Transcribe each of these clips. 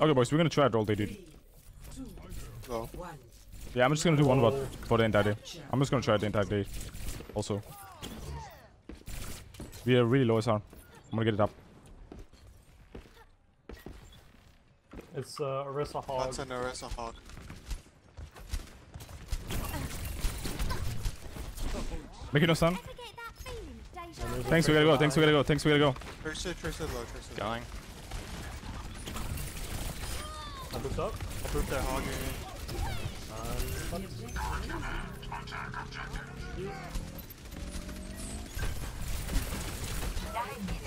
Okay, boys, we're gonna try to roll DD. Oh. Yeah, I'm just gonna do one bot for the entire day. I'm just gonna try it the entire day. Also, we are really low sound. I'm gonna get it up. It's Areisa hog. That's an Areisa hog. Make it no sound. Thanks, we gotta go. Thanks, we gotta go. Thanks, we gotta go. Tracer low. Tracer going. I booped up. I booped that hog.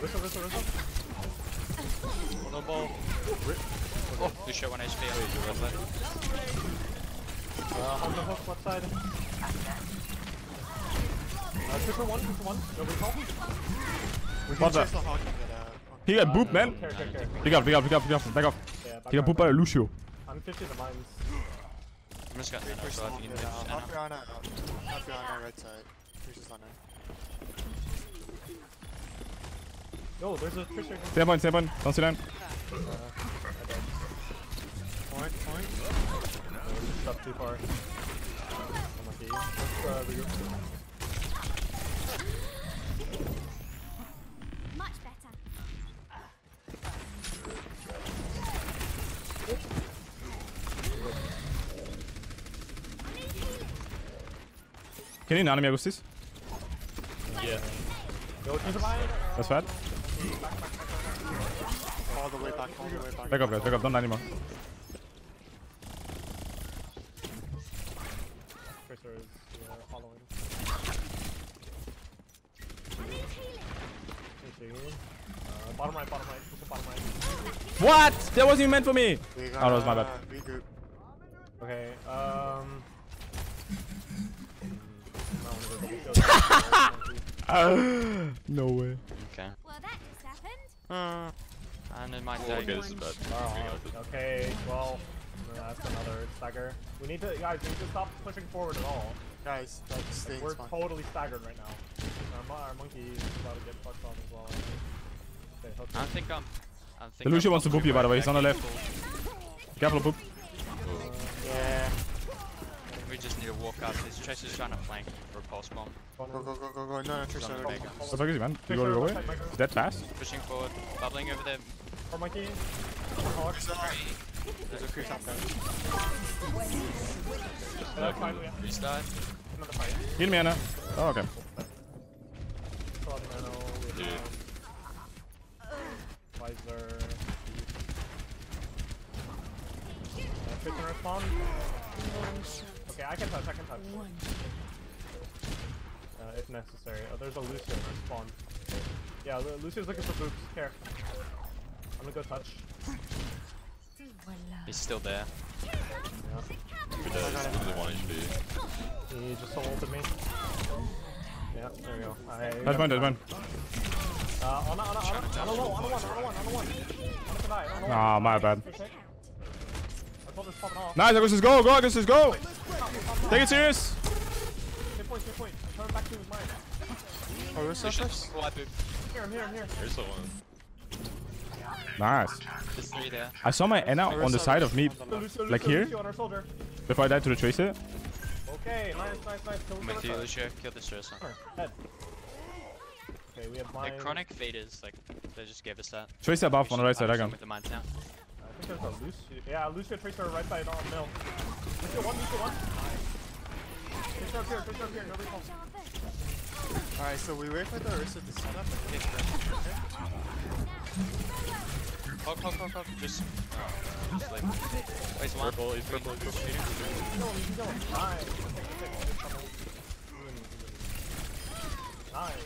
Rissa. No ball. Oh, you shot 1 HP. On the hook, left side. Two for one, 2 for 1. Nobody call me. What's that? He got booped, man. Pick up. Back off. Yeah, back he got booped by Lucio. I'm 50 the mines. I'm just got Anna, so I think you can do this. Up your Ana, right side. Tracer's on her. No, there's a Tracer. Stay on. Don't sit down. Point. Just up too far. I'm lucky. Much better. Can you anime Augustus? Yeah. That's bad. All the way back. Back up, don't anymore. Tracer is following. Bottom right. What? That wasn't even meant for me. Oh, that was my bad. Regroup. Okay. No way. Okay. Well, that just happened. And it might take us, but okay. Well, that's another stagger. We need to stop pushing forward at all. Guys, like, we're totally staggered right now. Our monkey is about to get fucked on as well. Okay, I think Lucio wants to boop you, by the way. He's on the left. Careful, boop. Yeah. I think we just need to walk up. This Tracer's trying to flank for a pulse bomb. Go. No, Tracer. What the fuck is he, man? You go away? Is that fast? Pushing forward. Bubbling over there. Or monkey. There's a creep up there. Restart. Heal me, Anna. Oh, okay. Dude. Visor. Freaking respawn. Okay, I can touch. If necessary. Oh, there's a Lucio respawn. Yeah, Lucio's looking for boops. Here. I'm gonna go touch. He's still there. Yeah. He just ulted me. Yeah, there we go. That's mine. On a one. Ah, my bad. Nice, Augustus, go, Augustus, go! Take it serious! Good point. Turn back to his mind. Oh, where's the first? Here. Here's the one. Nice. I saw my Anna on the side of me, like here, before I died to the Tracer. Okay, nice. Matthew, Lucio, kill this Tracer. Okay, we have mine. The chronic feeders, like, they just gave us that. Tracer buff on the right side, I got. I think there's a Lucio. Yeah, Lucio, Tracer, right side on mill. Lucio one. Tracer up here, nobody calls. Alright, so we wait for the Areisa to set up and take the Hog. Just sleep. He's one. He's purple. He's going. Nice.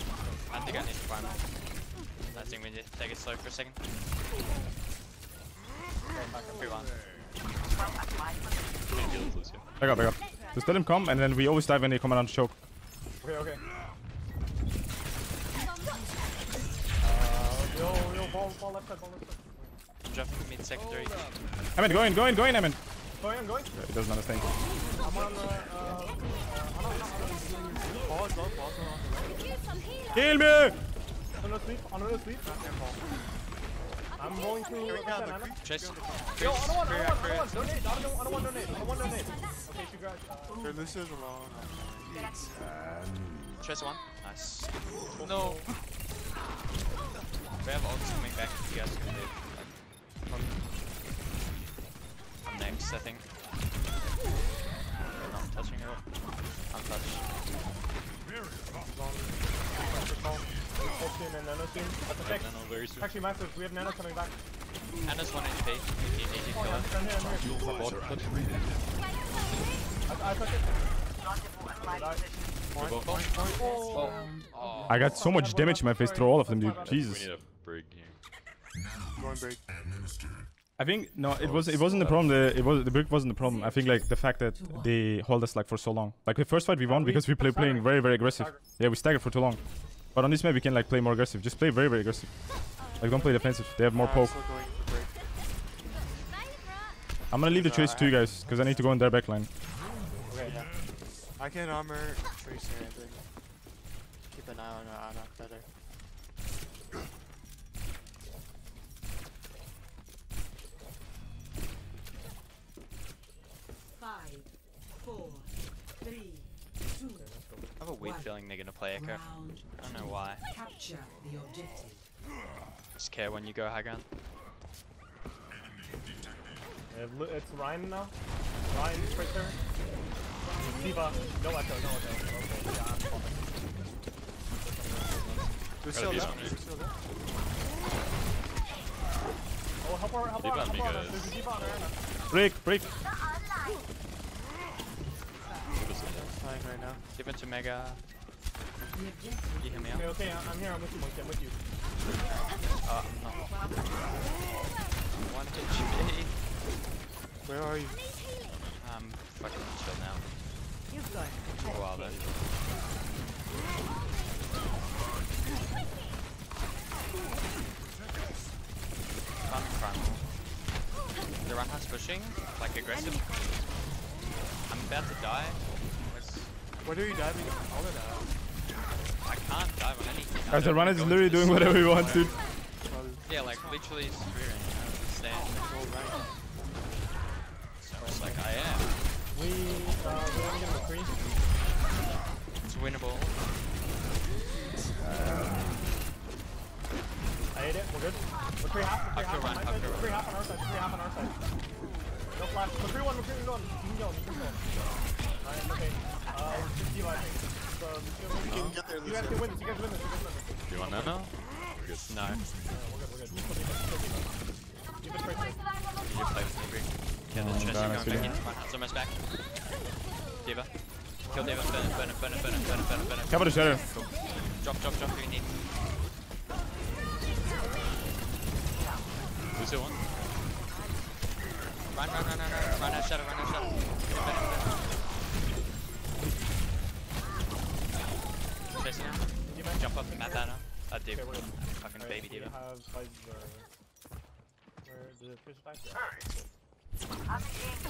I think I need to Primal. I think we need to take it slow for a second. Back up. Just let him come and then we always dive when they come around to choke. Okay. Yo, ball left side. Jumping mid secondary. Emin, go in, Emin. Going. He doesn't understand. I'm on the. Heal me! On the sleep. I'm going to... Here we go, McCree. Tracer. Yo, I don't want, donate. Okay, she grabbed... Here, Lucio's alone. Tracer one. Nice. No. We have ults coming back if you guys can do it. I'm next, I think. I'm touching her. I'm touched. Actually, massive. We have Nano coming back. Nano's 1 HP. You kill him. I got so much damage in my face through all of them, dude. Jesus. I think no, it wasn't the problem. The brick wasn't the problem. I think like the fact that they hold us like for so long. Like the first fight we won because we playing very aggressive. Yeah, we staggered for too long. But on this map we can like play more aggressive. Just play very aggressive. Like don't play defensive. They have more poke. I'm gonna leave the Tracer to you guys because I need to go in their backline. Okay, yeah. I can armor Tracer. Keep an eye on Ana better. I have a weird feeling they're gonna play Echo. I don't know why. Capture the objective. Just care when you go high ground. It's Ryan now. Ryan, Tracer. D.Va. No Echo, no Echo. Okay, yeah, I'm popping. We're still there. Oh, help her. There's a D.Va on her. Break. Flying right now. Give it to Mega. You hear me out? Okay, I'm here. I'm with you. Oh, no. One HP. Where are you? I'm fucking chill now. You've got it. Oh, wow, then. Primal. The run house pushing, like aggressive. I'm about to die. What are you diving all of that? I can't dive on anything. As the runner is literally doing whatever he wants, dude. Yeah, like literally spearing. I don't understand. So it's like I am. We're only gonna creep. It's winnable. I hate it, we're good. We're 3-half, we're 3-half on our side, 3-half on our side. No flash, we're 3-1, we're 3-1. You can go. Alright, okay. It's D.Va, I think. So, you guys can win this, you guys win this. Do you want that now? We're good. No. We're good. Keep it straight. Yeah, the Tracer going back into my hands on my back. D.Va. Kill D.Va, burn him. Cover the shadow. Drop, you need. Lucio one. Run. Run out shadow. Chasing him. Jump up and map Anna. Diva. Fucking baby Diva.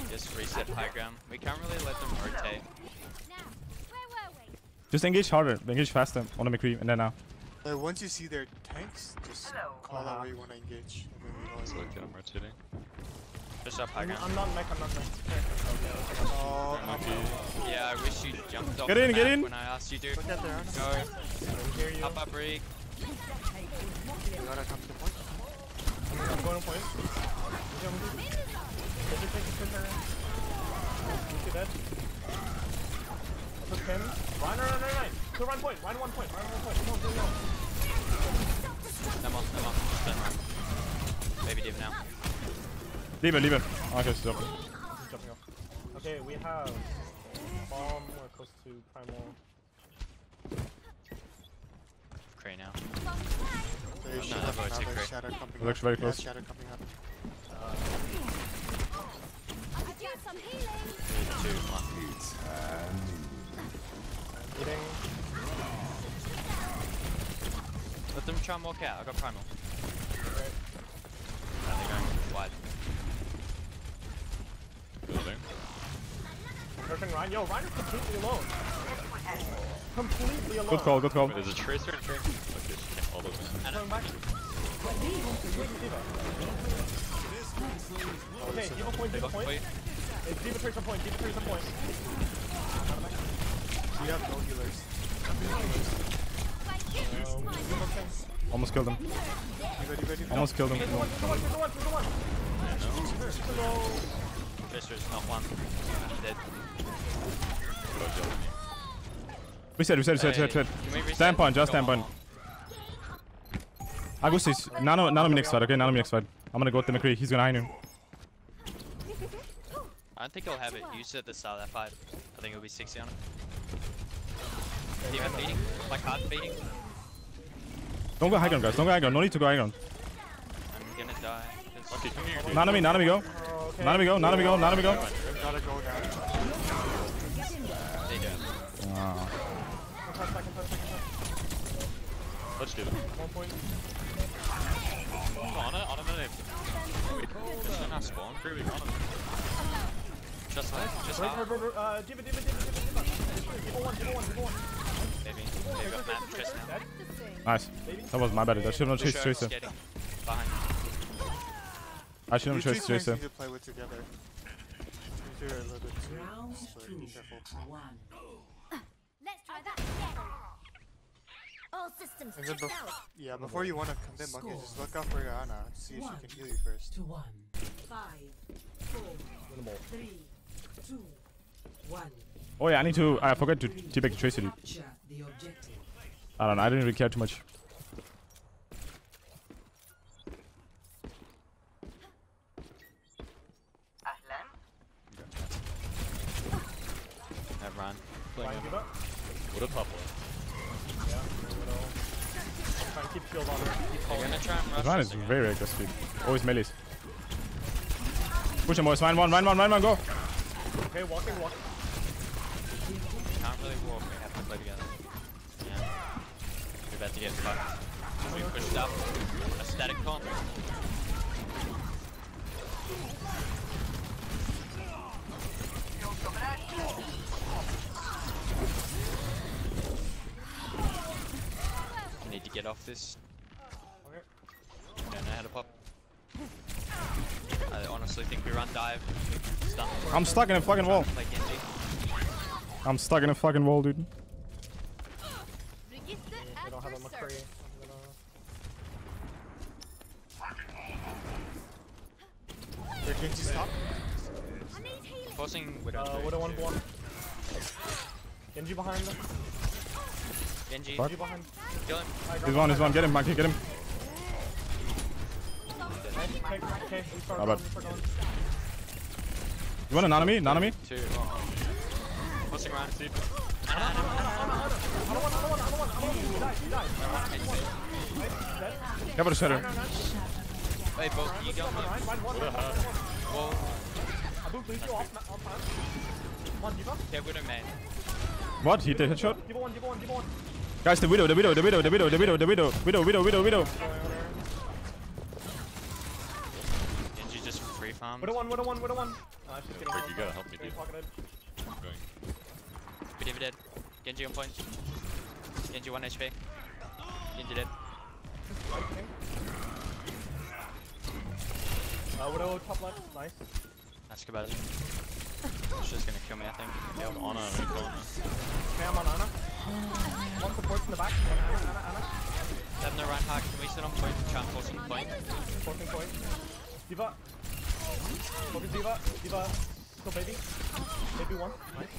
Just reset high ground. We can't really let them rotate. Just engage harder. Engage faster on the McCree and then now. Once you see their tanks, just call out where you want to engage. Just up high ground. I'm not mech. Oh, okay. Yeah, I wish you jumped off get in. When I asked you to. Go. Up, break. You gotta come to point. I'm going to point. Look at that. Run. So run one point. Come on. I'm off. Turn around. Maybe D.Va now. D.Va. Okay, stop. He's jumping off. Okay, we have bomb. We're close to Primal. McCree now. It looks very close. Shadow coming up. I got some healing. 2, 1. Let them try and walk out. I got Primal. Right. Now they're going wide. Building. Perfect Ryan. Yo, Ryan is completely alone. Good call. There's a Tracer and Tracer. Okay, all those. Okay, D.Va point, D.Va point. It's D.Va Tracer point, D.Va Tracer point. We have no healers. Almost killed him. Almost killed him. Tracer's not one. Dead. We said. Stand point, just stand point. I go see. Nano me next fight, okay? Nano me next fight. I'm gonna go with the McCree. He's gonna hide him. I don't think he'll have it. You said at the start of that fight. I think it'll be 60 on it. D.Va feeding. Like hard feeding. Don't go high ground, guys. Don't go high ground. No need to go high ground. I'm gonna die. Okay, come here, dude. Nano me go. Nano me go. Gotta go down. They dead. Let's do it. 1 point. On him. Spawn crew, on him. Just left, just left. Give it one. Maybe. Maybe got map chest now. Nice. That was my bad. I should not chase Tracer. I should not chase Tracer. Let's try that again. And then before you want to come in, Monkey, just look out for your Ana. See if she can heal you first. 5, 4, 3, 2, 1. Oh yeah, I need to. I forgot to T-back Tracer. I don't know. I didn't really care too much. That run. What a pop. They're gonna try and rush. Mine is very aggressive. Always melees. Push him, boys. Mine, go. Okay, walking. Can't really walk. We have to play together. Yeah. We're about to get fucked. We pushed up. A static con. Need to get off this. Okay. Don't know how to pop. I honestly think we run dive. Stunned. I'm stuck in a fucking wall. I'm stuck in a fucking wall, dude. I don't have a McCree. Where can you stop? Forcing Widow 1-1. Genji behind them. Genji, he's behind. Kill him. He's one. Get him, Mikey. Get him. Okay. Not bad. You want a Nana me? Two. Pushing around. I don't want. Cover the shadow. Hey, Bo, you got me. Whoa. Widow man. What? He did headshot? Give one. Guys, the widow. Genji just free farm. Widow one. Rick, you gotta help me, dude. I'm going. Widow dead. Genji on point. Genji 1 HP. Genji dead. Widow top left. Nice. Ask about it. She's just gonna kill me, I think. Yeah, I'm on Ana. Okay, I'm on Ana. One support in the back. Ana. Have no right hack. Can we sit on point? Try and forcing point. Forcing point. D.Va. Focus D.Va. D.Va. Go baby. Maybe one. Nice.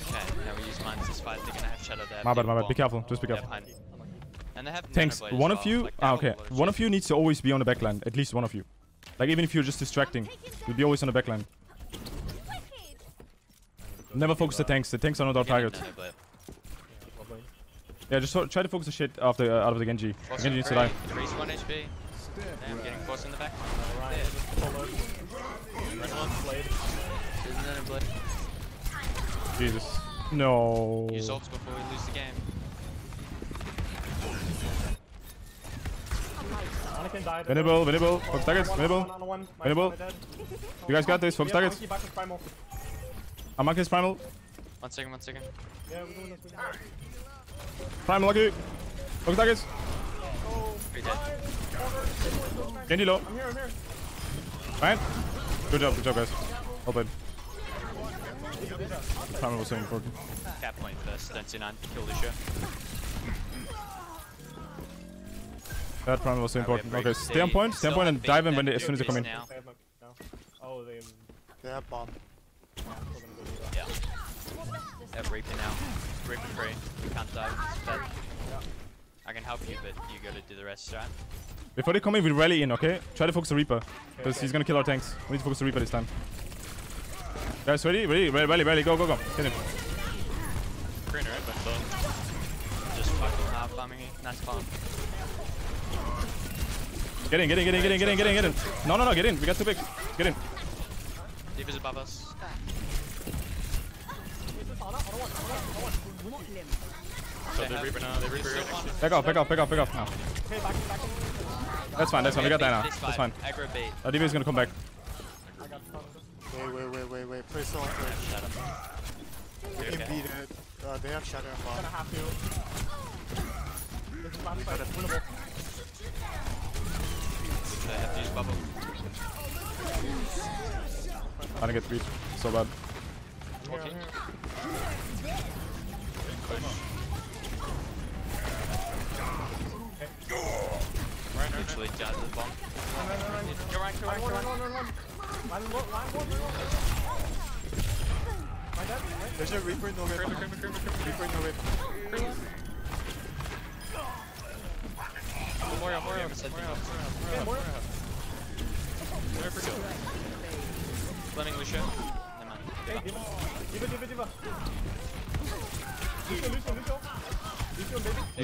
Okay, now we use mines this fight. They're gonna have shadow there. My bad. Be careful. Just be careful. And they have tanks. One of you. Okay. One of you needs to always be on the backline. At least one of you. Like, even if you're just distracting, you'll be always on the backline. Never focus the tanks. The tanks are not our target. Yeah, just try to focus the shit out of the Genji. Genji needs to die. Freeze 1 HP. Now I'm getting forced in the back. Jesus. No. Use ults before we lose the game. Venable, focus targets, Venable. You guys got this, focus targets. I'm marking his Primal. One second. Primal, lucky. Focus targets. You're dead. Genji low. I'm here, I'm here. Alright. Good job, guys. Well played. Primal was so important. Cap point first, don't sit on. Kill Lucio. That Primal was so important. Okay, stand point and dive in when they, as soon as they come in. Oh, they have bomb. Yeah. They have Reaper now. Reaper free. You can't dive. Yeah. I can help you, but you gotta do the rest, right? Before they come in, we rally in, okay? Try to focus the Reaper. Because he's gonna kill our tanks. We need to focus the Reaper this time. Guys, ready? Ready, go, go, go. Hit him. Green, right? But just fucking half farming it. Nice farm. Get in. No, get in. We got too big. Get in. D.Va's above us. So they're Reaper now, they're Reaper. Back off now. That's fine. We got that now. That's fine. Our D.Va is gonna come back. Wait. Play so we can beat it. They have shadow and bomb. They have to use bubble. I'm gonna get beat so bad. Okay. Literally jab the bomb. Go right. There's a Reaper, no Reaper.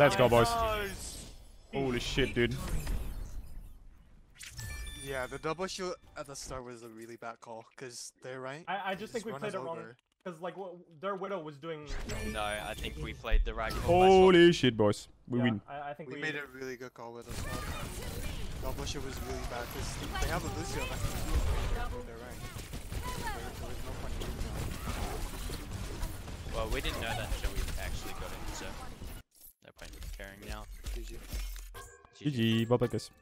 Let's go, boys. Holy shit, dude. Yeah, the double shield at the start was a really bad call, because they're right. I just think we played it wrong, because like their Widow was doing. No, I think we played the right call. Holy shit, boys, we win. I think we made a really good call with us. Double shield was really bad because they have a Lucio. They're right. Well, we didn't know that until we actually got it, so no point carrying now. GG. GG, Bobacos.